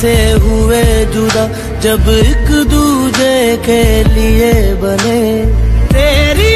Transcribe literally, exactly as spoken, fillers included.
से हुए जुदा, जब एक दूजे के लिए बने। तेरी